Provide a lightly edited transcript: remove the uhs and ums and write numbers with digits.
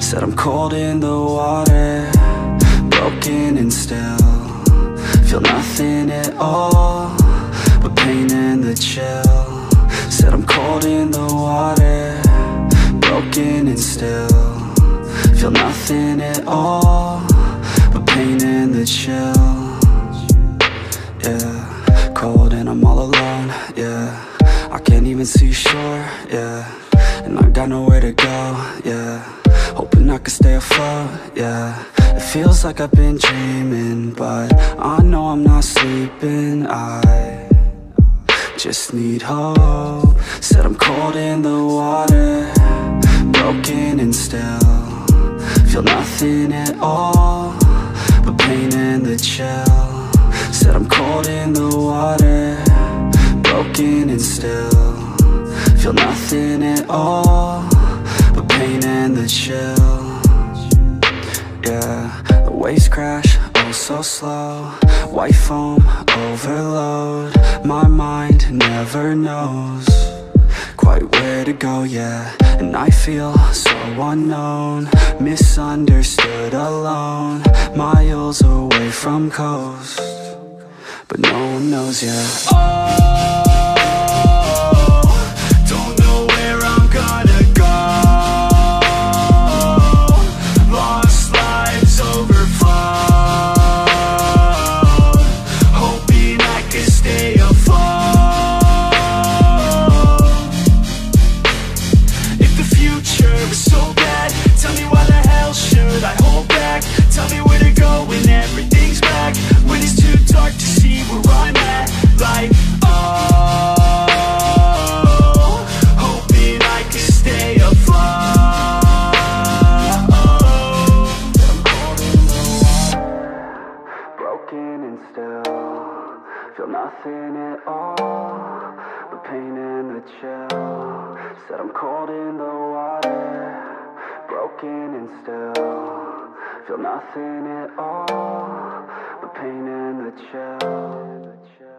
Said I'm cold in the water, broken and still. Feel nothing at all, but pain and the chill. Said I'm cold in the water, broken and still. Feel nothing at all, but pain and the chill. Yeah, cold and I'm all alone, yeah. I can't even see shore, yeah. And I got nowhere to go, yeah. Hoping I could stay afloat, yeah. It feels like I've been dreaming, but I know I'm not sleeping. I just need hope. Said I'm cold in the water, broken and still. Feel nothing at all, but pain and the chill. Said I'm cold in the water, broken and still. Feel nothing at all, but pain and the chill. Yeah, the waves crash, oh so slow. White foam, overload. My mind never knows quite where to go, yeah. And I feel so unknown, misunderstood, alone, miles away from coast, but no one knows, yeah. Oh, nothing at all, but pain and the chill. Said I'm cold in the water, broken and still. Feel nothing at all, but pain and the chill.